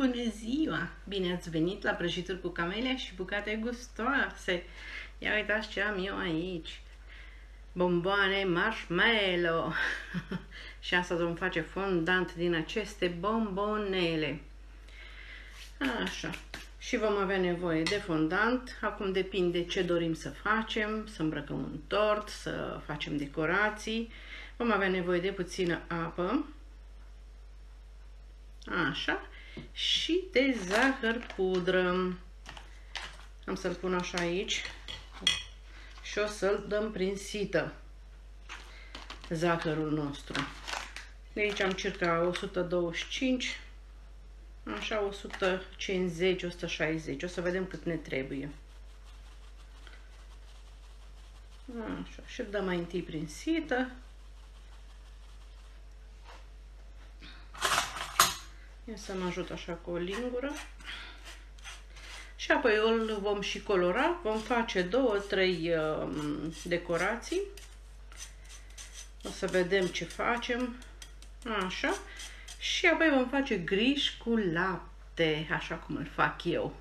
Bună ziua! Bine ați venit la Prăjituri cu Kammellia și Bucate Gustoase! Ia uitați ce am eu aici! Bomboane marshmallow! Și asta vom face fondant din aceste bombonele. Așa. Și vom avea nevoie de fondant. Acum depinde ce dorim să facem, să îmbrăcăm un tort, să facem decorații. Vom avea nevoie de puțină apă. Așa. Și de zahăr pudră. Am să-l pun așa aici și o să-l dăm prin sită, zahărul nostru. De aici am circa 125, așa 150-160, o să vedem cât ne trebuie. Așa, și-l dăm mai întâi prin sită. Să mă ajut așa cu o lingură. Și apoi îl vom și colora. Vom face 2-3 decorații. O să vedem ce facem. Așa. Și apoi vom face griș cu lapte, așa cum îl fac eu.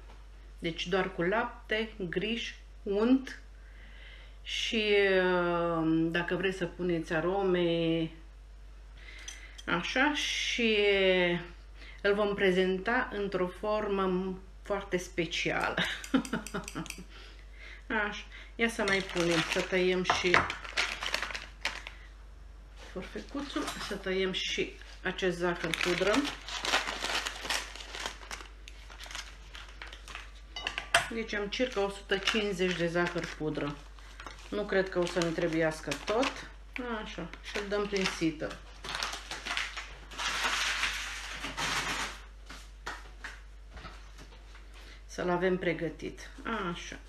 Deci doar cu lapte, griș, unt. Și dacă vreți să puneți arome. Așa. Și îl vom prezenta într-o formă foarte specială. Așa. Ia să mai punem, să tăiem și forfecuțul, să tăiem și acest zahăr pudră. Deci am circa 150 de zahăr pudră. Nu cred că o să ne trebuiască tot. Așa. Și îl dăm prin sită. Să-l avem pregătit. Așa.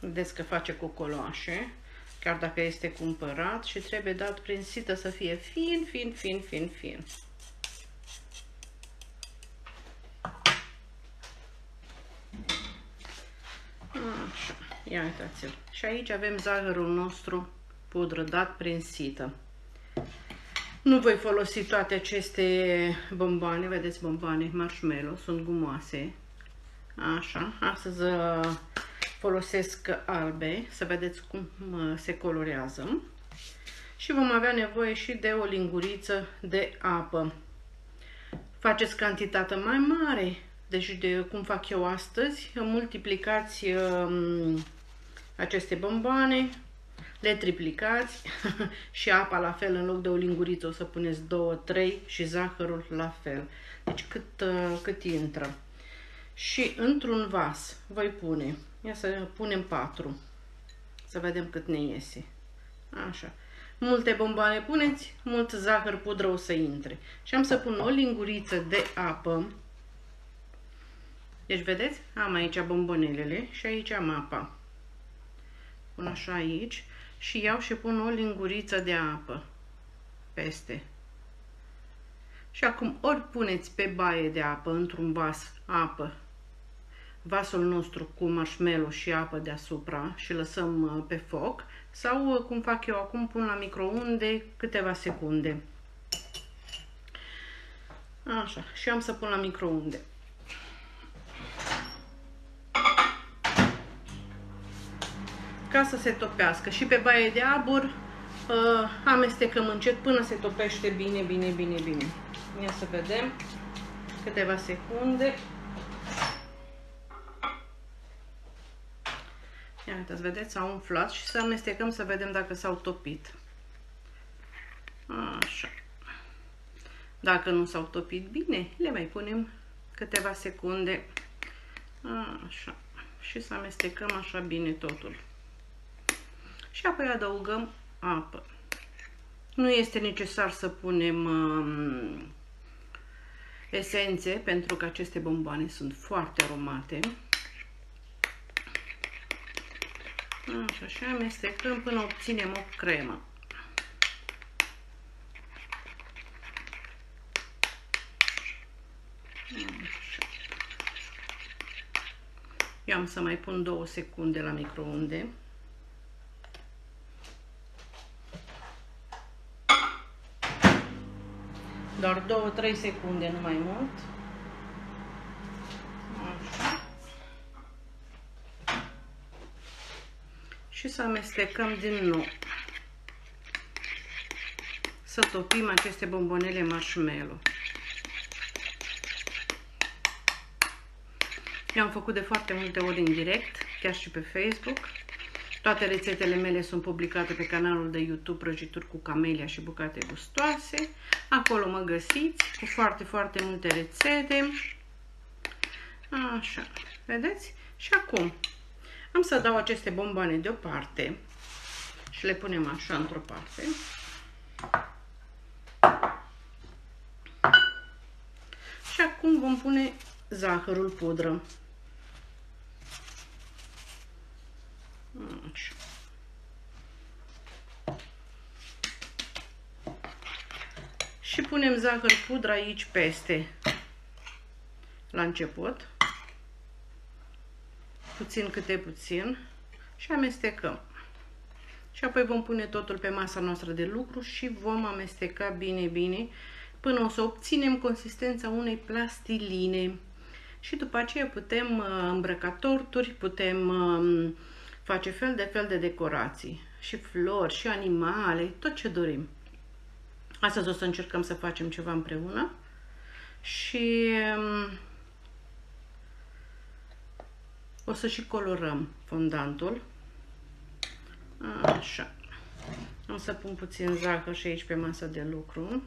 Vedeți că face cu coloașe, chiar dacă este cumpărat, și trebuie dat prin sită să fie fin, fin, fin, fin, fin. Așa. Ia uitați-l. Și aici avem zahărul nostru pudră dat prin sită. Nu voi folosi toate aceste bomboane, vedeți, bomboane marshmallow, sunt gumoase. Așa, astăzi folosesc albe, să vedeți cum se colorează. Și vom avea nevoie și de o linguriță de apă. Faceți cantitatea mai mare, deci de cum fac eu astăzi, multiplicați aceste bomboane. Le triplicați și apa la fel, în loc de o linguriță o să puneți 2-3 și zahărul la fel. Deci cât intră. Și într-un vas voi pune, ia să punem 4, să vedem cât ne iese. Așa. Multe bomboane puneți, mult zahăr pudră o să intre. Și am să pun o linguriță de apă. Deci vedeți? Am aici bombonelele și aici am apa. Pun așa aici. Și iau și pun o linguriță de apă peste. Și acum ori puneți pe baie de apă, într-un vas apă, vasul nostru cu marshmallow și apă deasupra și lăsăm pe foc, sau cum fac eu acum, pun la microunde câteva secunde. Așa, și am să pun la microunde. Ca să se topească. Și pe baie de abur amestecăm încet până se topește bine, bine, bine, bine. Ia să vedem. Câteva secunde. Ia uitați, vedeți, s-au umflat și să amestecăm să vedem dacă s-au topit. Așa. Dacă nu s-au topit bine, le mai punem câteva secunde. Așa. Și să amestecăm așa bine totul. Și apoi adăugăm apă. Nu este necesar să punem esențe, pentru că aceste bomboane sunt foarte aromate. Așa, și amestecăm până obținem o cremă. Așa. Eu am să mai pun 2 secunde la microunde. doar 2-3 secunde, nu mai mult. Așa. Și să amestecăm din nou. Să topim aceste bombonele marshmallow. Eu am făcut de foarte multe ori în direct, chiar și pe Facebook. Toate rețetele mele sunt publicate pe canalul de YouTube Prăjituri cu Kammellia și Bucate Gustoase. Acolo mă găsiți cu foarte, foarte multe rețete. Așa, vedeți? Și acum am să dau aceste bomboane deoparte și le punem așa într-o parte. Și acum vom pune zahărul pudră. Așa. Și punem zahăr pudră aici peste la început, puțin câte puțin, și amestecăm. Și apoi vom pune totul pe masa noastră de lucru și vom amesteca bine, bine, până o să obținem consistența unei plastiline. Și după aceea putem îmbrăca torturi, putem face fel de fel de decorații, și flori, și animale, tot ce dorim. Astăzi o să încercăm să facem ceva împreună și o să și colorăm fondantul. Așa. O să pun puțin zahăr și aici pe masa de lucru.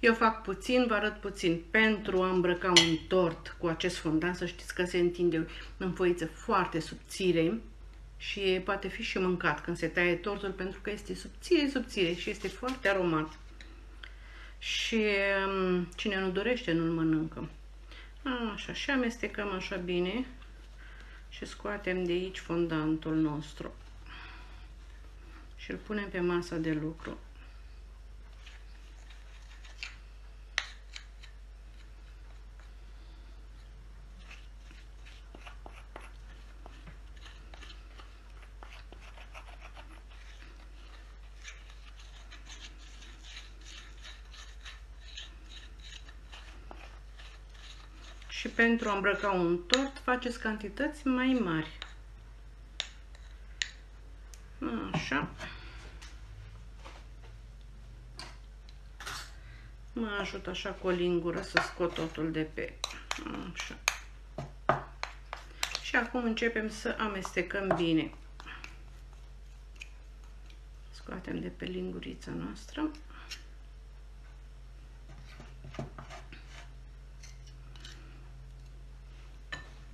Eu fac puțin, vă arăt puțin, pentru a îmbrăca un tort cu acest fondant. Să știți că se întinde în foiță foarte subțire și poate fi și mâncat când se taie tortul, pentru că este subțire, subțire și este foarte aromat. Și cine nu dorește, nu-l mănâncă. Așa, și amestecăm așa bine și scoatem de aici fondantul nostru și îl punem pe masa de lucru. Și pentru a îmbrăca un tort, faceți cantități mai mari. Așa. Mă ajut așa cu o lingură să scot totul de pe. Așa. Și acum începem să amestecăm bine. Scoatem de pe lingurița noastră.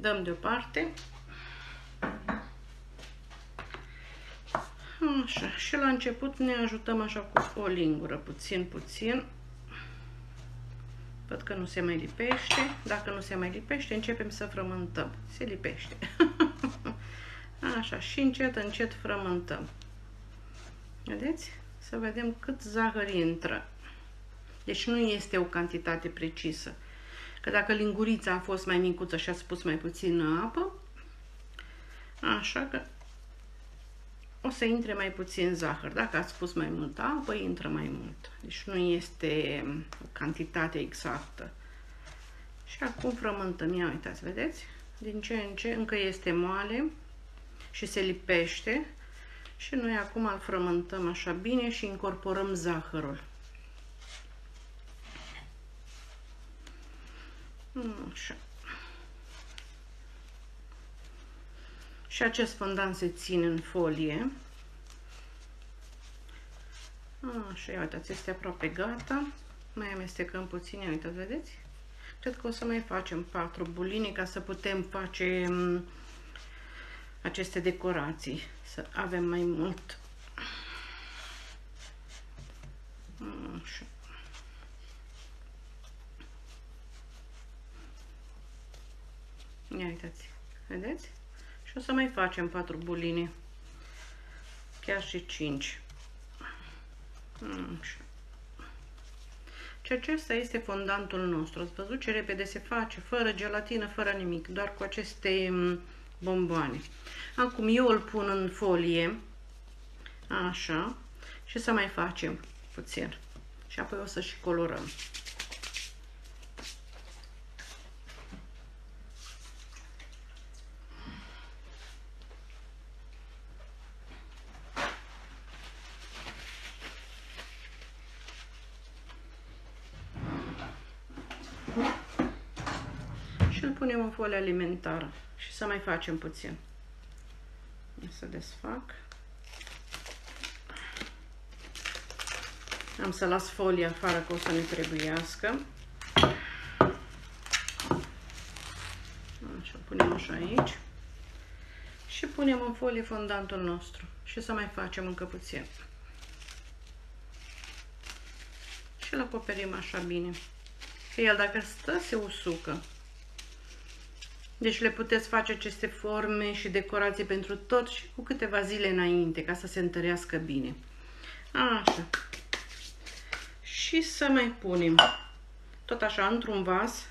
Dăm deoparte. Așa, și la început ne ajutăm așa cu o lingură, puțin, puțin. Văd că nu se mai lipește. Dacă nu se mai lipește, începem să frământăm. Se lipește. Așa, și încet, încet frământăm. Vedeți? Să vedem cât zahăr intră. Deci nu este o cantitate precisă. Că dacă lingurița a fost mai micuță și ați pus mai puțină apă, așa că o să intre mai puțin zahăr. Dacă ați pus mai multă apă, intră mai mult. Deci nu este o cantitate exactă. Și acum frământăm. Ia uitați, vedeți? Din ce în ce încă este moale și se lipește. Și noi acum îl frământăm așa bine și incorporăm zahărul. Așa. Și acest fondant se ține în folie. Așa, ia uitați, este aproape gata. Mai amestecăm puțin, ia uitați, vedeți? Cred că o să mai facem 4 buline ca să putem face aceste decorații, să avem mai mult. Așa. Ia uitați, vedeți? Și o să mai facem 4 buline, chiar și 5. Așa. Și acesta este fondantul nostru. Ați văzut ce repede se face, fără gelatină, fără nimic, doar cu aceste bomboane. Acum eu îl pun în folie, așa, și să mai facem puțin și apoi o să și colorăm. Și îl punem în folie alimentară și să mai facem puțin. Să desfac. Am să las folia afară, că o să ne trebuiască. Așa, punem așa aici. Și punem în folie fondantul nostru. Și să mai facem încă puțin. Și îl acoperim așa bine. Că el dacă stă, se usucă. Deci le puteți face aceste forme și decorații pentru tot și cu câteva zile înainte, ca să se întărească bine. Așa. Și să mai punem, tot așa, într-un vas,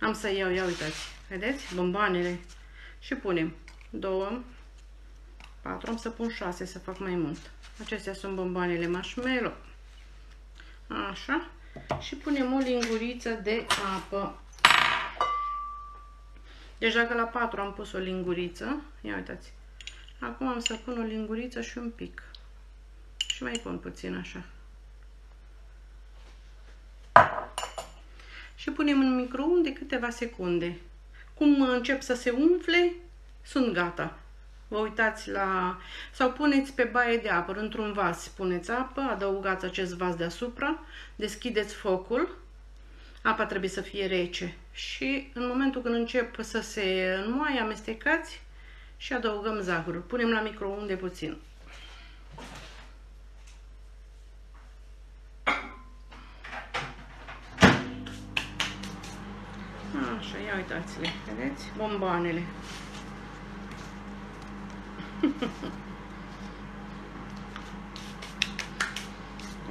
am să iau, ia uitați, vedeți, bomboanele. Și punem 2, 4, am să pun 6, să fac mai mult. Acestea sunt bomboanele marshmallow. Așa. Și punem o linguriță de apă. Deci dacă la 4 am pus o linguriță, ia uitați, acum am să pun o linguriță și un pic. Și mai pun puțin așa. Și punem în microunde câteva secunde. Cum încep să se umfle, sunt gata. Vă uitați la... sau puneți pe baie de apă, într-un vas, puneți apă, adăugați acest vas deasupra, deschideți focul. Apa trebuie să fie rece și în momentul când încep să se înmoaie, amestecați și adăugăm zahărul. Punem la microunde puțin. Așa, ia uitați-le, vedeți? Bomboanele.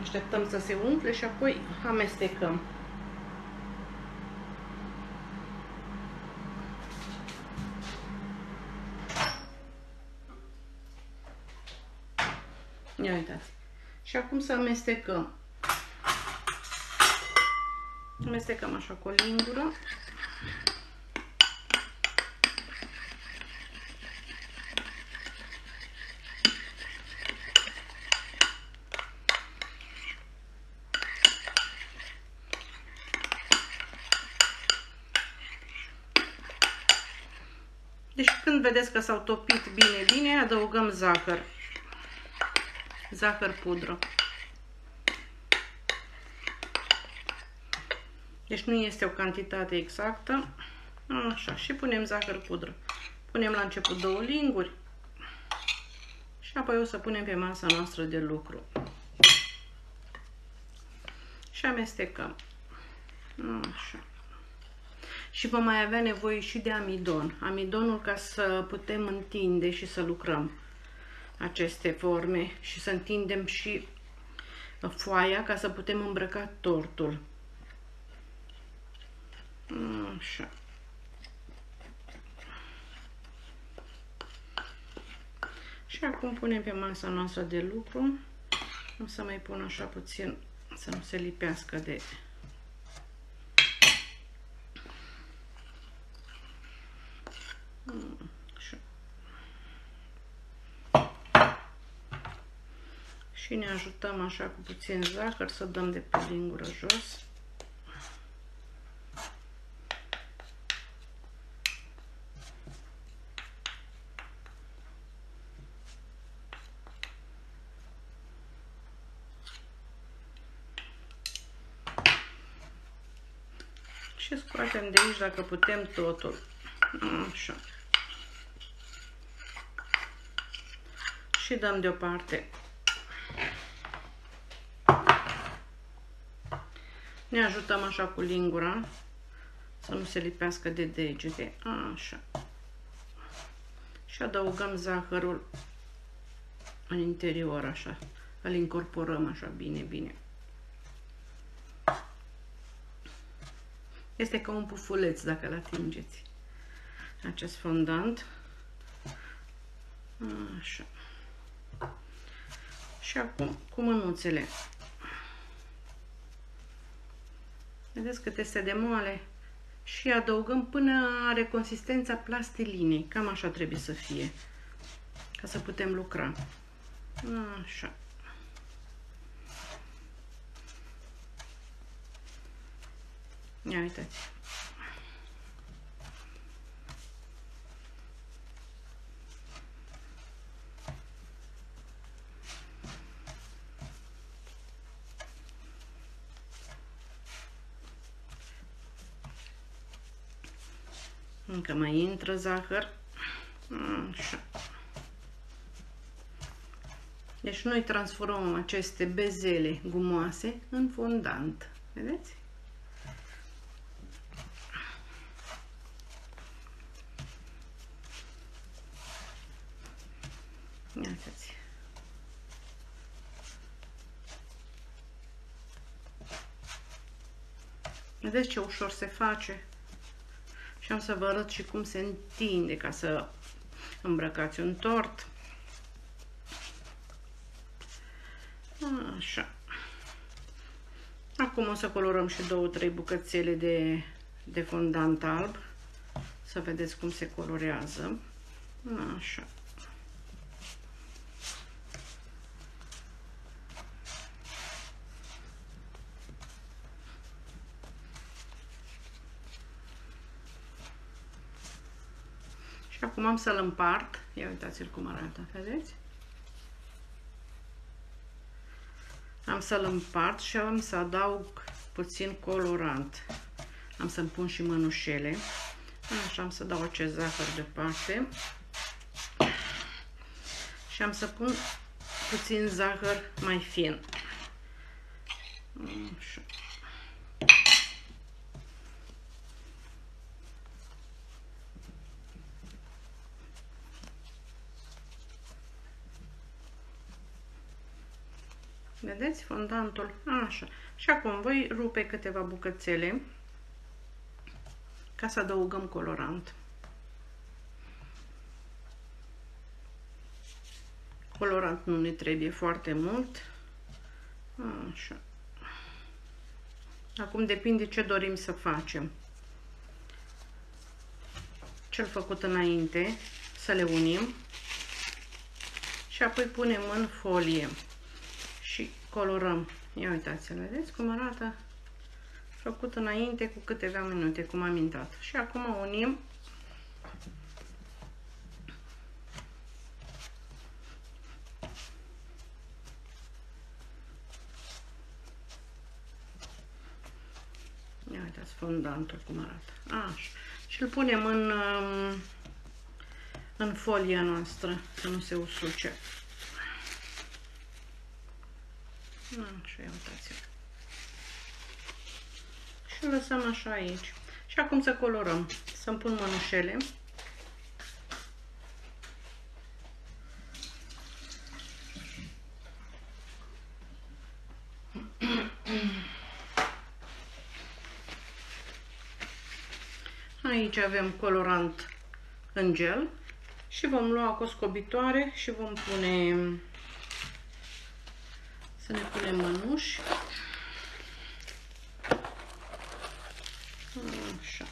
Așteptăm să se umple și apoi amestecăm. Ia uitați. Și acum să amestecăm. Amestecăm așa cu o lingură. Deci când vedeți că s-au topit bine, adăugăm zahăr. Zahăr pudră. Deci nu este o cantitate exactă. Așa, și punem zahăr pudră. Punem la început 2 linguri și apoi o să punem pe masa noastră de lucru. Și amestecăm. Așa. Și vom mai avea nevoie și de amidon. Amidonul ca să putem întinde și să lucrăm aceste forme și să întindem și foaia ca să putem îmbrăca tortul. Așa. Și acum punem pe masa noastră de lucru. O să mai pun așa puțin să nu se lipească de... Și ne ajutăm așa cu puțin zahăr, să dăm de pe lingură jos. Și scoatem de aici, dacă putem, totul. Așa. Și dăm deoparte. Ne ajutăm așa cu lingura să nu se lipească de degete. Așa. Și adăugăm zahărul în interior, așa. Îl incorporăm așa bine. Este ca un pufuleț dacă îl atingeți. Acest fondant. Așa. Și acum cu mânuțele. Vedeți cât este de moale. Și adăugăm până are consistența plastilinii. Cam așa trebuie să fie, ca să putem lucra. Așa. Ia uitați. Încă mai intră zahăr. Așa. Deci noi transformăm aceste bezele gumoase în fondant. Vedeți? Iată-ți. Vedeți ce ușor se face? Și am să vă arăt și cum se întinde ca să îmbrăcați un tort. Așa. Acum o să colorăm și 2-3 bucățele de fondant alb. Să vedeți cum se colorează. Așa. Și acum am să-l împart. Ia uitați-l cum arată, vedeți? Am să-l împart și am să adaug puțin colorant. Am să-mi pun și mânușele. Așa, am să dau acest zahăr deoparte. Și am să pun puțin zahăr mai fin. Așa. Vedeți fondantul? Așa. Și acum voi rupe câteva bucățele ca să adăugăm colorant. Colorant nu ne trebuie foarte mult. Așa. Acum depinde ce dorim să facem. Cel făcut înainte, să le unim și apoi punem în folie. Și colorăm. Ia uitați-l, vedeți cum arată? Făcut înainte cu câteva minute, cum am intrat. Și acum unim. Ia uitați fondantul cum arată. Așa. Și îl punem în folia noastră, să nu se usuce. Așa, ia uitați-l. Și lăsăm așa aici. Și acum să colorăm. Să-mi pun mânușele. Aici avem colorant în gel și vom lua o scobitoare și vom pune... Să ne punem mânuși. Așa.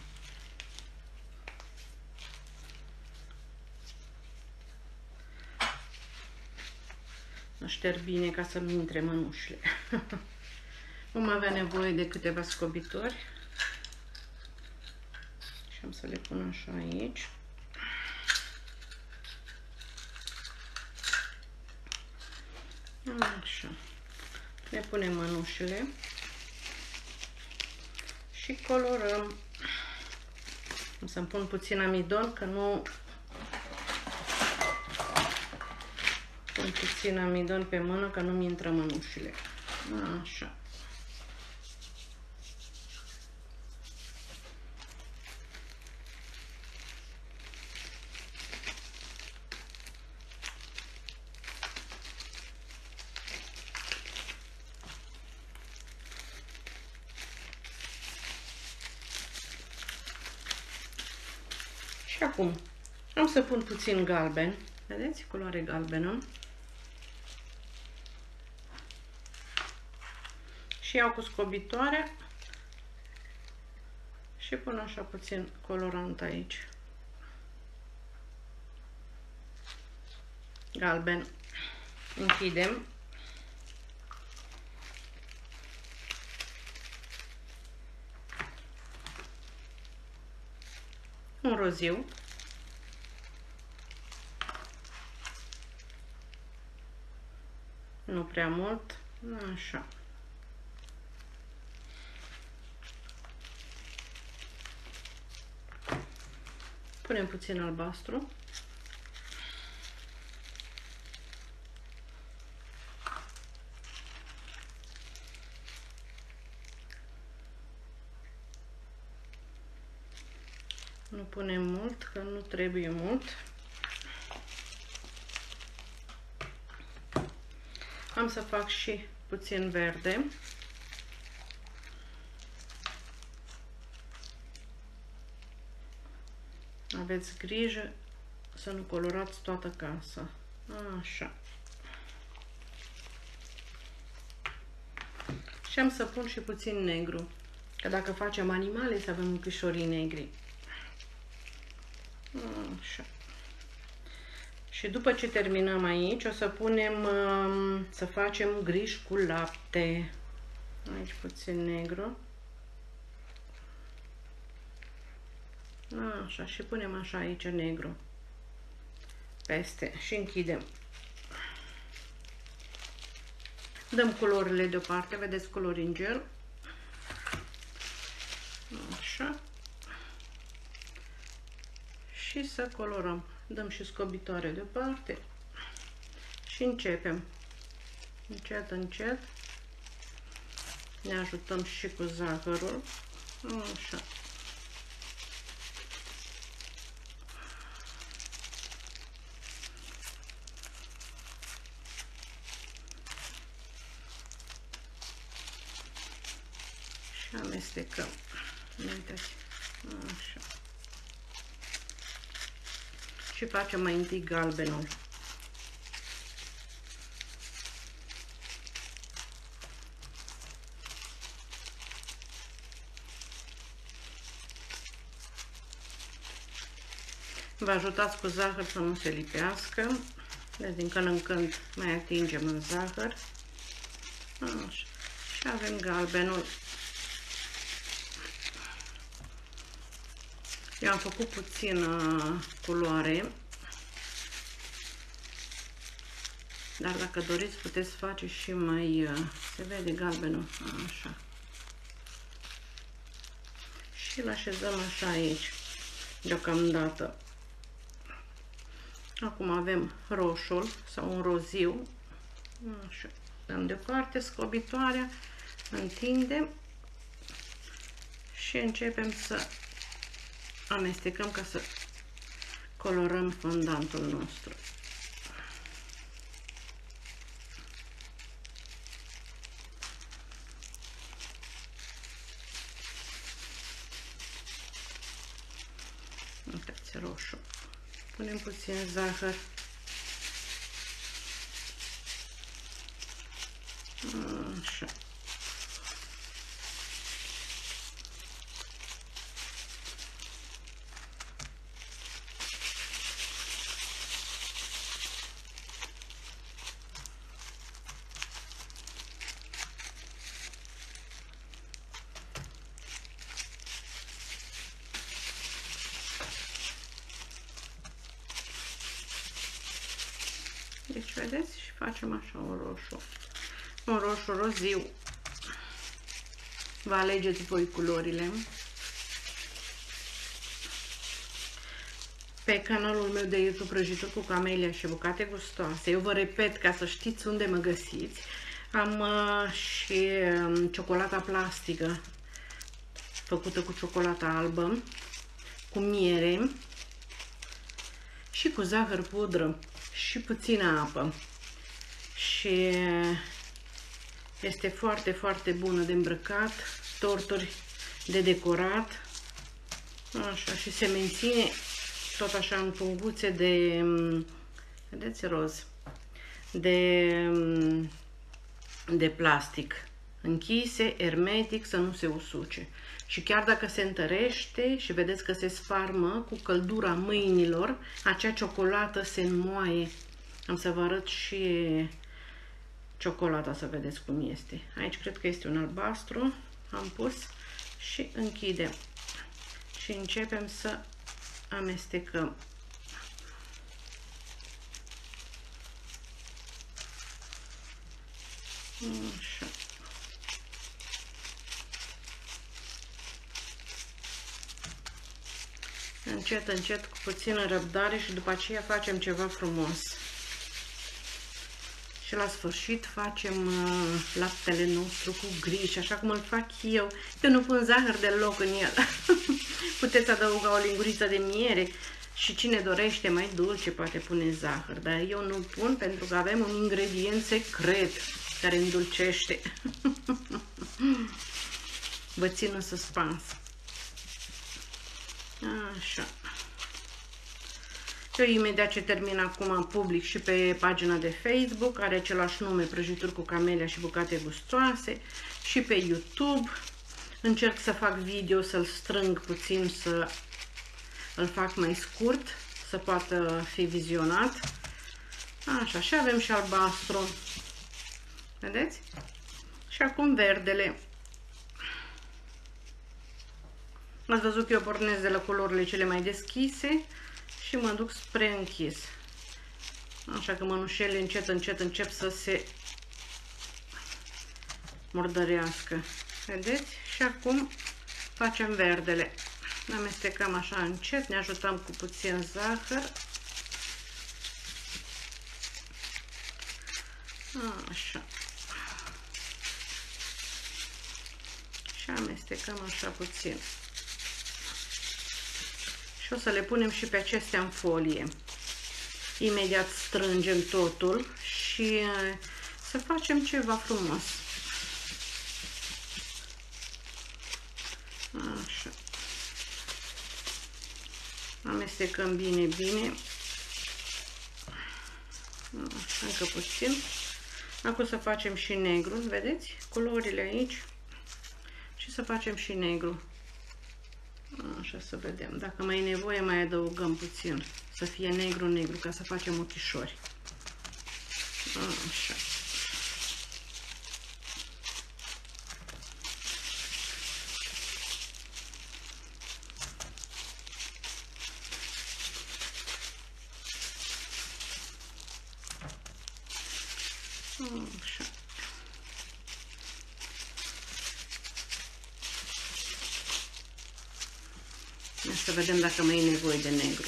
Mă șterg bine ca să-mi intre mânușile. Vom avea nevoie de câteva scobitori. Și am să le pun așa aici. Așa. Ne punem mânușile și colorăm. O să-mi pun puțin amidon, că nu pun puțin amidon pe mână, că nu-mi intră mânușile. Așa. Acum am să pun puțin galben, vedeți? Culoare galbenă. Și iau cu scobitoarea și pun așa puțin colorant aici, galben, închidem. Un roziu. Nu prea mult. Așa. Punem puțin albastru. Nu punem mult, că nu trebuie mult. Am să fac și puțin verde. Aveți grijă să nu colorați toată casa. Așa. Și am să pun și puțin negru, că dacă facem animale să avem închișorii negri. Așa. Și după ce terminăm aici, o să punem, să facem griș cu lapte. Aici puțin negru. Așa, și punem așa aici negru peste și închidem. Dăm culorile deoparte, vedeți culori în gel. Așa. Și să colorăm. Dăm și scobitoare deoparte și începem. Încet, încet. Ne ajutăm și cu zahărul. Așa. Și amestecăm. Așa. Și facem mai întâi galbenul. Vă ajutați cu zahăr să nu se lipească. Deci din când în când mai atingem în zahăr. Așa. Și avem galbenul. Eu am făcut puțină culoare, dar dacă doriți puteți face și mai, se vede galbenul, așa. Și îl așezăm așa aici, deocamdată. Acum avem roșul sau un roziu, așa. Dăm deoparte scobitoarea, întindem și începem să amestecăm ca să colorăm fondantul nostru. Uitați, roșu. Punem puțin zahăr. Așa. Deci, vedeți? Și facem așa un roșu. Un roșu roziu. Vă alegeți voi culorile. Pe canalul meu de YouTube, Prăjituri cu Kammellia și Bucate Gustoase. Eu vă repet ca să știți unde mă găsiți. Am și ciocolata plastică făcută cu ciocolata albă, cu miere și cu zahăr pudră. Și puțină apă și este foarte, foarte bună de îmbrăcat, torturi de decorat, așa, și se menține tot așa în punguțe de, vedeți, roz, de plastic, închise, hermetic, să nu se usuce. Și chiar dacă se întărește și vedeți că se sfarmă cu căldura mâinilor, acea ciocolată se înmoaie. Am să vă arăt și ciocolata să vedeți cum este. Aici cred că este un albastru, am pus și închidem. Și începem să amestecăm. Așa. Încet, încet, cu puțină răbdare și după aceea facem ceva frumos. Și la sfârșit facem laptele nostru cu griji, așa cum îl fac eu. Eu nu pun zahăr deloc în el. Puteți adăuga o linguriță de miere și cine dorește mai dulce poate pune zahăr. Dar eu nu pun pentru că avem un ingredient secret care îndulcește. Vă țin în suspans. Așa. Eu imediat ce termin acum public și pe pagina de Facebook, are același nume, Prăjituri cu Kammellia și Bucate Gustoase, și pe YouTube. Încerc să fac video, să-l strâng puțin, să îl fac mai scurt, să poată fi vizionat. Așa, și avem și albastru. Vedeți? Și acum verdele. Ați văzut că eu pornesc de la culorile cele mai deschise și mă duc spre închis. Așa că mănușele încet, încet încep să se murdărească. Vedeți? Și acum facem verdele. Amestecăm așa încet, ne ajutăm cu puțin zahăr. Așa. Și amestecăm așa puțin. Și o să le punem și pe acestea în folie. Imediat strângem totul și să facem ceva frumos. Așa. Amestecăm bine, bine. Încă puțin. Acum să facem și negru, vedeți? Culorile aici. Și să facem și negru. Așa, să vedem. Dacă mai e nevoie, mai adăugăm puțin. Să fie negru-negru, ca să facem ochișori. Așa. Așa. Să vedem dacă mai e nevoie de negru.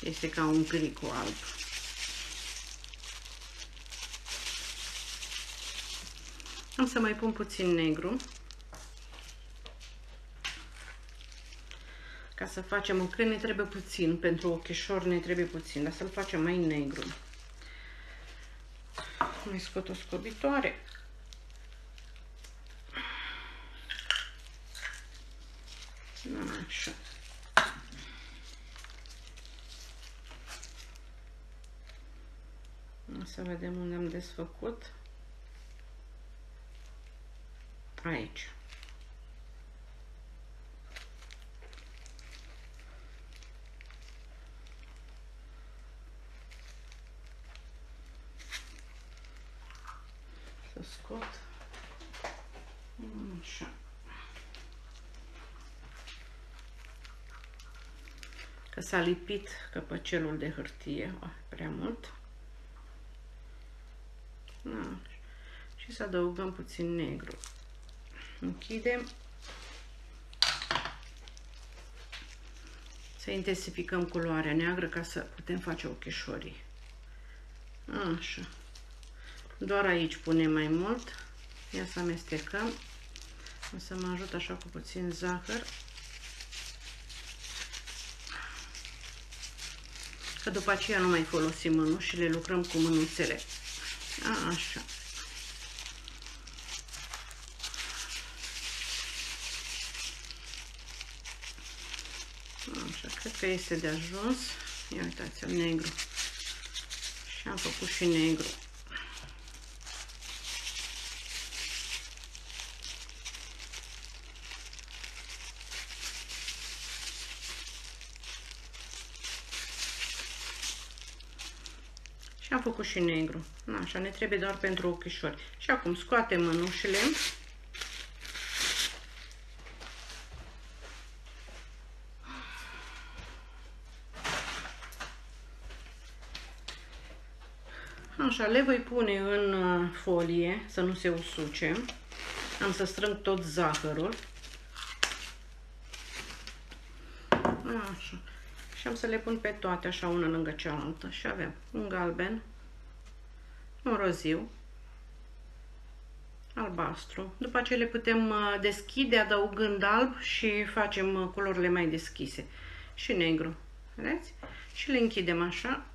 Este ca un gri cu alb. Am să mai pun puțin negru. Ca să facem un crin ne trebuie puțin, pentru ochișor ne trebuie puțin, dar să-l facem mai negru. Mai scot o scobitoare. Așa. O să vedem unde am desfăcut. Aici. Să scot. Așa. Că s-a lipit căpăcelul de hârtie prea mult. Da. Și să adăugăm puțin negru. Închidem. Să intensificăm culoarea neagră ca să putem face ochișorii. Așa. Doar aici punem mai mult. Ia să amestecăm. O să mă ajut așa cu puțin zahăr. Că după aceea nu mai folosim mânușile, lucrăm cu mânuțele. Așa. Așa, cred că este de ajuns. Ia uitați-l, negru. Și am făcut și negru. și am făcut și negru. Așa, ne trebuie doar pentru ochișori. Și acum scoatem mânușile. Așa, le voi pune în folie să nu se usuce. Am să strâng tot zahărul. Așa. Și am să le pun pe toate, așa, una lângă cealaltă. Și avem un galben, un roziu, albastru. După aceea le putem deschide adăugând alb și facem culorile mai deschise. Și negru. Vedeți? Și le închidem așa.